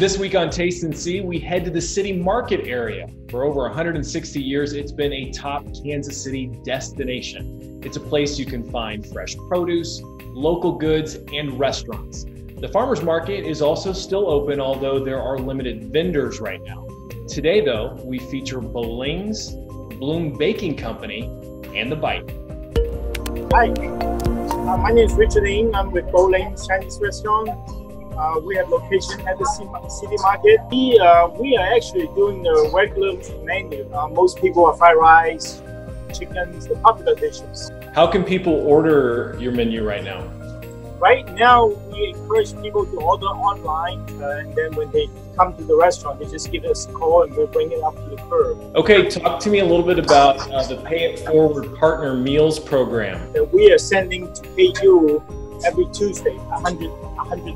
This week on Taste & See, we head to the City Market area. For over 160 years, it's been a top Kansas City destination. It's a place you can find fresh produce, local goods, and restaurants. The farmers market is also still open, although there are limited vendors right now. Today though, we feature Bo Lings, Bloom Baking Company, and The Bite. Hi, my name is Richard Ng. I'm with Bo Lings Chinese Restaurant. We have location at the City Market. We are actually doing the regular menu. Most people are fried rice, chicken, the popular dishes. How can people order your menu right now? Right now, we encourage people to order online, and then when they come to the restaurant, they just give us a call and we'll bring it up to the curb. Okay, talk to me a little bit about the Pay It Forward Partner Meals Program. That we are sending to KU every Tuesday, 100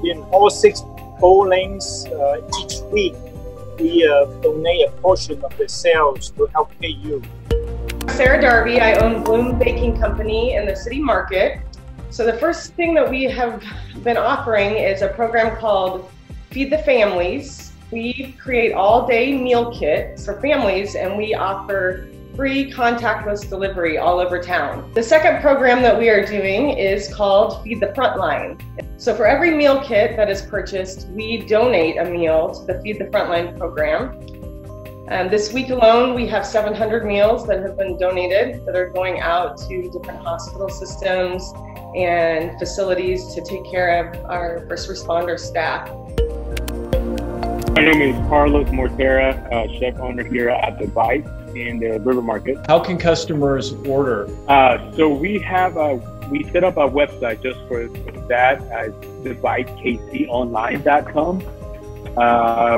in all 6 Bo Lings each week. We donate a portion of the sales to help KU. Sarah Darby, I own Bloom Baking Company in the City Market. So the first thing that we have been offering is a program called Feed the Families. We create all-day meal kits for families, and we offer free contactless delivery all over town. The second program that we are doing is called Feed the Frontline. So for every meal kit that is purchased, we donate a meal to the Feed the Frontline program. And this week alone, we have 700 meals that have been donated that are going out to different hospital systems and facilities to take care of our first responder staff. My name is Carlos Mortera, chef owner here at The Bite in the River Market. How can customers order? So we set up a website just for that at TheBiteKCOnline.com.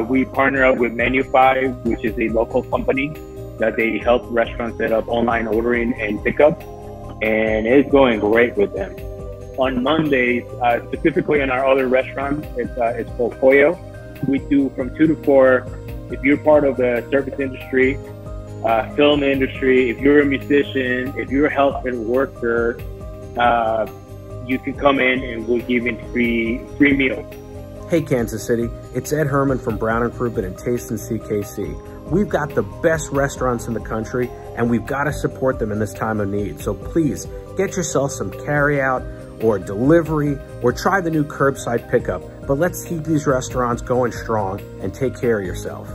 We partner up with Menu5, which is a local company that they help restaurants set up online ordering and pickup. And it's going great with them. On Mondays, specifically in our other restaurant, it's called Coyo. We do from 2 to 4. If you're part of the service industry, film industry, if you're a musician, if you're a healthcare worker, you can come in and we'll give you free meals. Hey Kansas City, it's Ed Herman from Brown & Crouppen and Taste & See KC. We've got the best restaurants in the country and we've got to support them in this time of need. So please get yourself some carry out or delivery or try the new curbside pickup. But let's keep these restaurants going strong and take care of yourself.